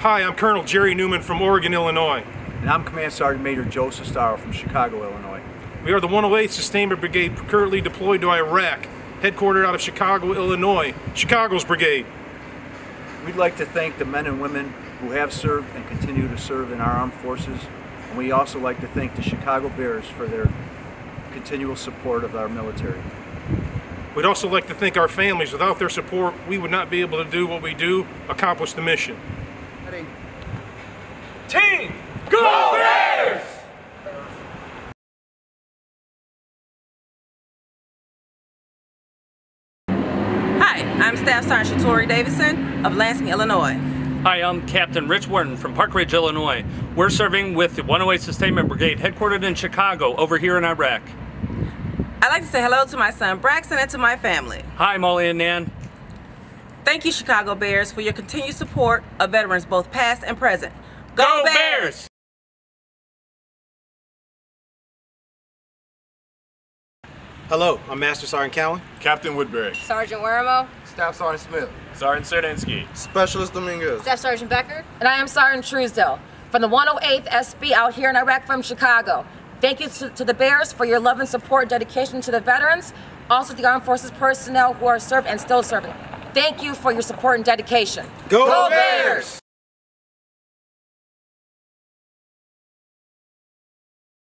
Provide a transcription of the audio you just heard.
Hi, I'm Colonel Jerry Newman from Oregon, Illinois. And I'm Command Sergeant Major Joe Sestaro from Chicago, Illinois. We are the 108th Sustainment Brigade currently deployed to Iraq, headquartered out of Chicago, Illinois, Chicago's Brigade. We'd like to thank the men and women who have served and continue to serve in our armed forces. And we also like to thank the Chicago Bears for their continual support of our military. We'd also like to thank our families. Without their support, we would not be able to do what we do, accomplish the mission. Ready. Team, go Bears! Hi, I'm Staff Sergeant Tori Davidson of Lansing, Illinois. Hi, I'm Captain Rich Warden from Park Ridge, Illinois. We're serving with the 108th Sustainment Brigade, headquartered in Chicago, over here in Iraq. I'd like to say hello to my son Braxton and to my family. Hi, Molly and Nan. Thank you, Chicago Bears, for your continued support of veterans both past and present. Go Bears! Hello, I'm Master Sergeant Cowan. Captain Woodbury. Sergeant Waramo. Staff Sergeant Smith. Sergeant Serdansky. Specialist Dominguez. Staff Sergeant Becker. And I am Sergeant Truesdale from the 108th SB out here in Iraq from Chicago. Thank you to the Bears for your love and support and dedication to the veterans, also the Armed Forces personnel who are serving and still serving. Thank you for your support and dedication. Go Bears!